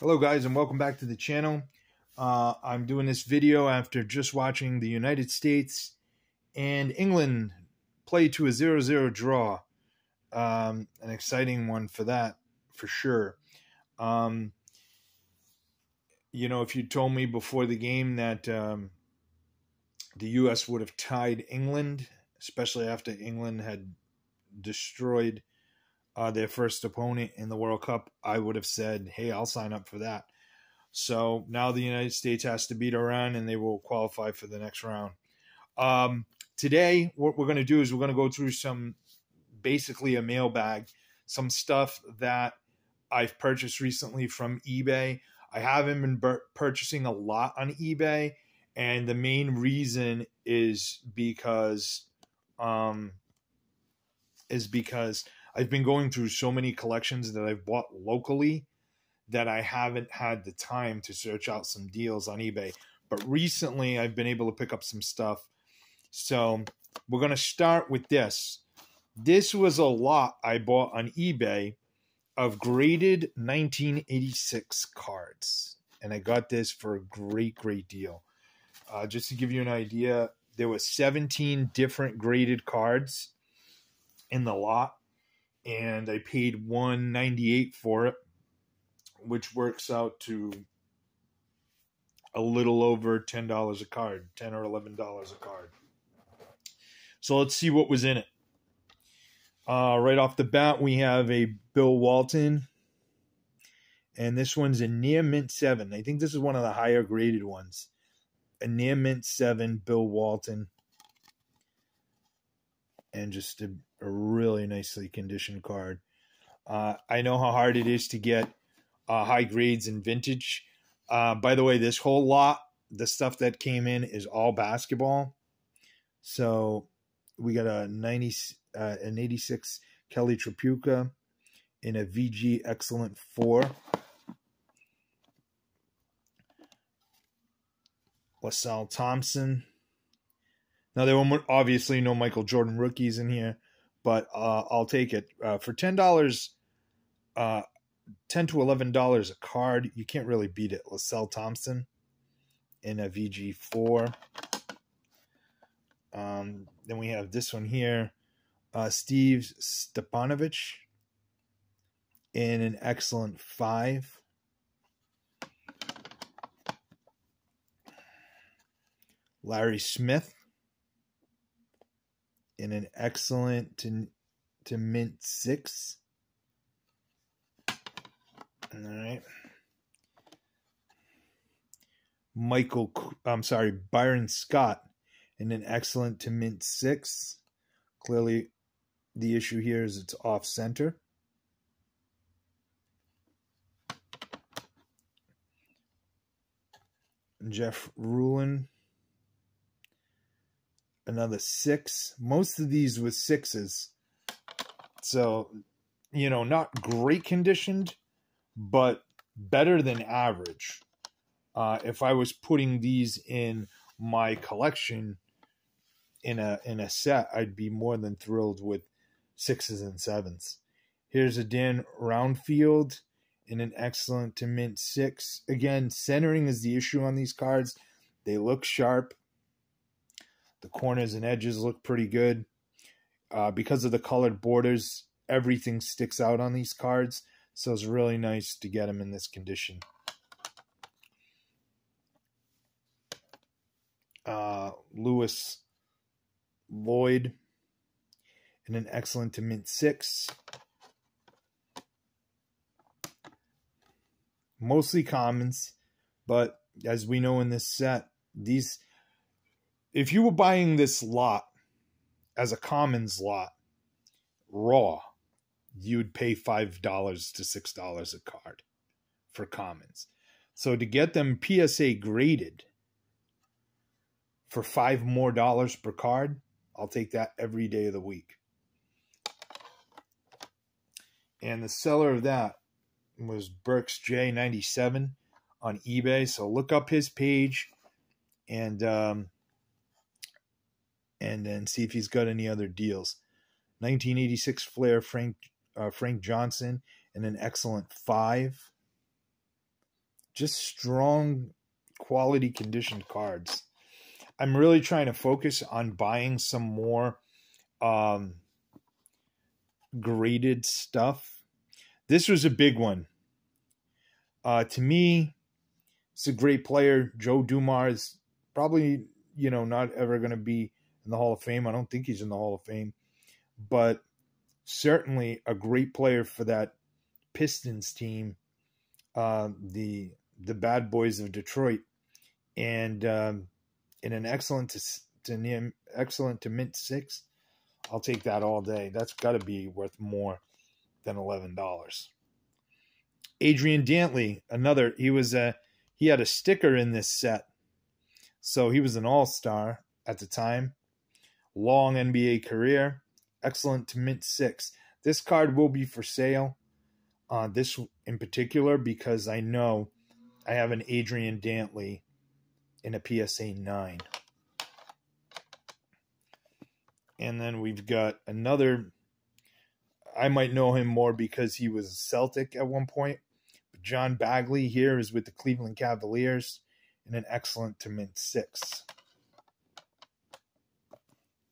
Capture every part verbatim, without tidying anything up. Hello guys, and welcome back to the channel. Uh, I'm doing this video after just watching the United States and England play to a zero zero draw. Um, an exciting one for that, for sure. Um, you know, if you told me before the game that um, the U S would have tied England, especially after England had destroyed Uh, their first opponent in the World Cup, I would have said, hey, I'll sign up for that. So now the United States has to beat Iran, and they will qualify for the next round. Um, today, what we're going to do is we're going to go through some, basically a mailbag, some stuff that I've purchased recently from eBay. I haven't been purchasing a lot on eBay, and the main reason is because, um, is because... I've been going through so many collections that I've bought locally that I haven't had the time to search out some deals on eBay. But recently, I've been able to pick up some stuff. So we're going to start with this. This was a lot I bought on eBay of graded nineteen eighty-six cards. And I got this for a great, great deal. Uh, just to give you an idea, there were seventeen different graded cards in the lot. And I paid one ninety-eight for it, which works out to a little over ten dollars a card, ten or eleven dollars a card. So let's see what was in it. Uh, right off the bat, we have a Bill Walton. And this one's a near mint seven. I think this is one of the higher graded ones. A near mint seven Bill Walton. And just a, a really nicely conditioned card. Uh, I know how hard it is to get uh, high grades in vintage. Uh, by the way, this whole lot, the stuff that came in is all basketball. So we got a ninety, uh, an eighty-six Kelly Tripuka in a V G Excellent four. LaSalle Thompson. Now, there were obviously no Michael Jordan rookies in here, but uh, I'll take it. Uh, for ten dollars, uh, ten to eleven dollars a card, you can't really beat it. LaSalle Thompson in a V G four. Um, then we have this one here, uh, Steve Stepanovich in an excellent five. Larry Smith. In an excellent to, to mint six. All right. Michael, I'm sorry, Byron Scott in an excellent to mint six. Clearly, the issue here is it's off center. Jeff Ruhlin. Another six. Most of these were sixes. So, you know, not great conditioned, but better than average. Uh, if I was putting these in my collection in a in a set, I'd be more than thrilled with sixes and sevens. Here's a Dan Roundfield in an excellent to mint six. Again, centering is the issue on these cards. They look sharp. The corners and edges look pretty good. Uh, because of the colored borders, everything sticks out on these cards. So it's really nice to get them in this condition. Uh, Lewis Lloyd in an excellent to mint six. Mostly commons, but as we know in this set, these... If you were buying this lot as a commons lot, raw, you'd pay five to six dollars a card for commons. So to get them P S A graded for five more dollars per card, I'll take that every day of the week. And the seller of that was Burks J ninety-seven on eBay. So look up his page and... Um, and then see if he's got any other deals. nineteen eighty-six Flair Frank uh, Frank Johnson in an excellent five. just strong quality conditioned cards. I'm really trying to focus on buying some more um, graded stuff. This was a big one. Uh, to me, it's a great player. Joe Dumars, probably, you know, not ever going to be in the Hall of Fame. I don't think he's in the Hall of Fame. But certainly a great player for that Pistons team, uh, the the bad boys of Detroit. And um, in an excellent to, to near, excellent to mint six, I'll take that all day. That's got to be worth more than eleven dollars. Adrian Dantley, another, he was a, he had a sticker in this set. So he was an all-star at the time. Long N B A career. Excellent to mint six. This card will be for sale. Uh, this in particular, because I know I have an Adrian Dantley in a P S A nine. And then we've got another. I might know him more because he was a Celtic at one point. But John Bagley here is with the Cleveland Cavaliers in an excellent to mint six.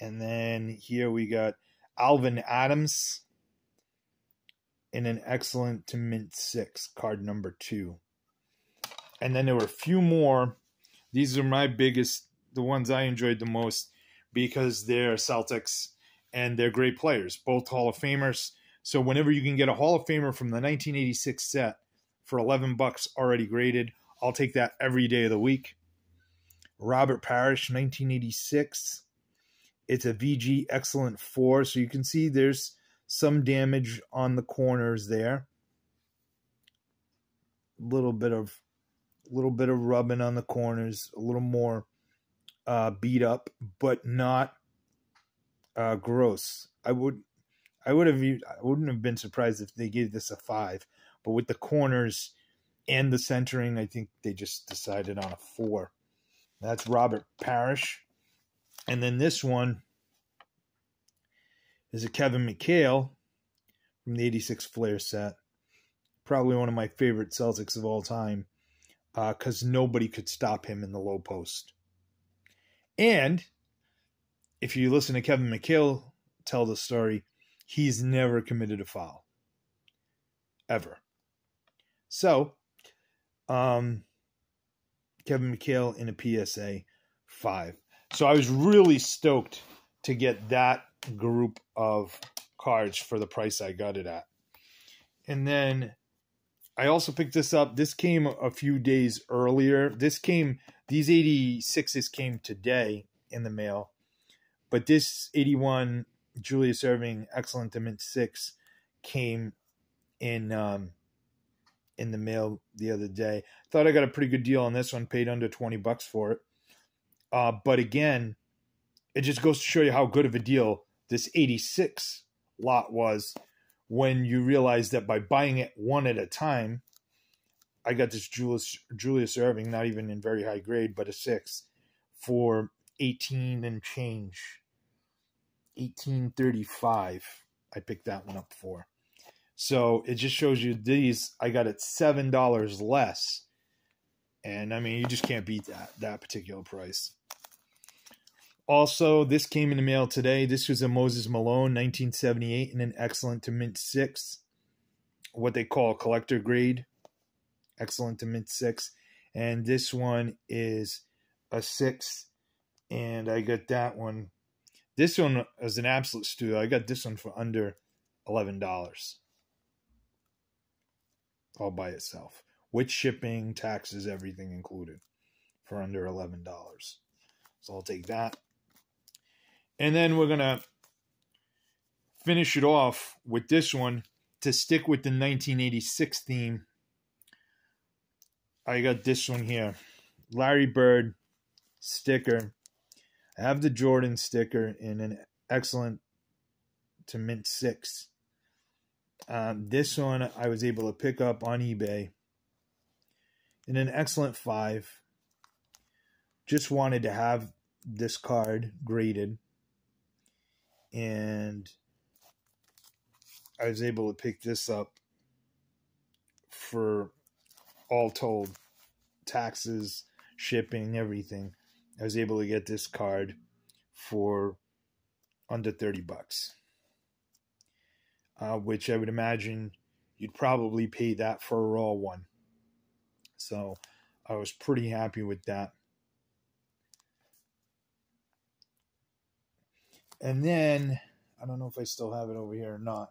And then here we got Alvin Adams in an excellent to mint six, card number two. And then there were a few more. These are my biggest, the ones I enjoyed the most because they're Celtics and they're great players, both Hall of Famers. So whenever you can get a Hall of Famer from the nineteen eighty-six set for eleven bucks already graded, I'll take that every day of the week. Robert Parrish, nineteen eighty-six. It's a V G Excellent four, so you can see there's some damage on the corners there. A little bit of, little bit of rubbing on the corners, a little more uh, beat up, but not uh, gross. I would, I would have, I wouldn't have been surprised if they gave this a five, but with the corners and the centering, I think they just decided on a four. That's Robert Parrish. And then this one is a Kevin McHale from the eighty-six Flair set. Probably one of my favorite Celtics of all time because uh, nobody could stop him in the low post. And if you listen to Kevin McHale tell the story, he's never committed a foul. Ever. So, um, Kevin McHale in a P S A five. So I was really stoked to get that group of cards for the price I got it at. And then I also picked this up. This came a few days earlier. This came, these eighty-sixes came today in the mail. But this eighty-one Julius Irving Excellent to Mint six came in um, in the mail the other day. Thought I got a pretty good deal on this one. Paid under twenty bucks for it. Uh, but again, it just goes to show you how good of a deal this eighty-six lot was when you realize that by buying it one at a time, I got this Julius, Julius Irving, not even in very high grade, but a six for eighteen and change. eighteen thirty-five, I picked that one up for. So it just shows you these, I got it seven dollars less. And, I mean, you just can't beat that, that particular price. Also, this came in the mail today. This was a Moses Malone, nineteen seventy-eight, in an excellent to mint six. What they call collector grade. Excellent to mint six. And this one is a six. And I got that one. This one is an absolute steal. I got this one for under eleven dollars. All by itself. With shipping, taxes, everything included for under eleven dollars. So I'll take that. And then we're going to finish it off with this one to stick with the nineteen eighty-six theme. I got this one here. Larry Bird sticker. I have the Jordan sticker in an excellent to mint six. Um, this one I was able to pick up on eBay. In an excellent five. Just wanted to have this card graded. And I was able to pick this up for all told taxes, shipping, everything. I was able to get this card for under thirty bucks, uh, which I would imagine you'd probably pay that for a raw one. So I was pretty happy with that. And then, I don't know if I still have it over here or not,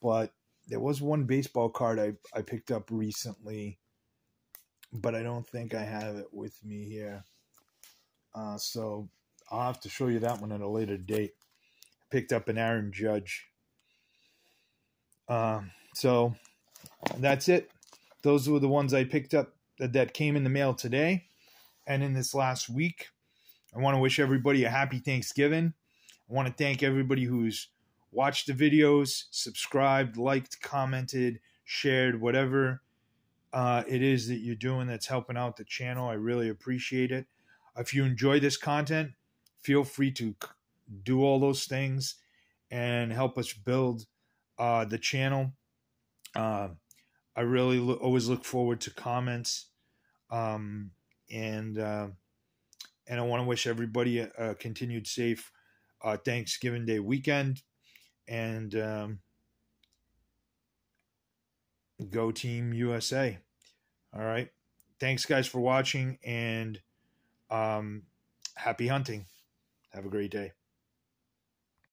but there was one baseball card I, I picked up recently, but I don't think I have it with me here. Uh, so I'll have to show you that one at a later date. I picked up an Aaron Judge. Uh, so that's it. Those were the ones I picked up that, that came in the mail today and in this last week. I want to wish everybody a happy Thanksgiving. I want to thank everybody who's watched the videos, subscribed, liked, commented, shared, whatever uh, it is that you're doing that's helping out the channel. I really appreciate it. If you enjoy this content, feel free to do all those things and help us build uh, the channel. Uh, I really lo- always look forward to comments. Um, and uh, and I want to wish everybody a, a continued safe uh, Thanksgiving Day weekend. And um, go Team U S A. All right. Thanks, guys, for watching. And um, happy hunting. Have a great day.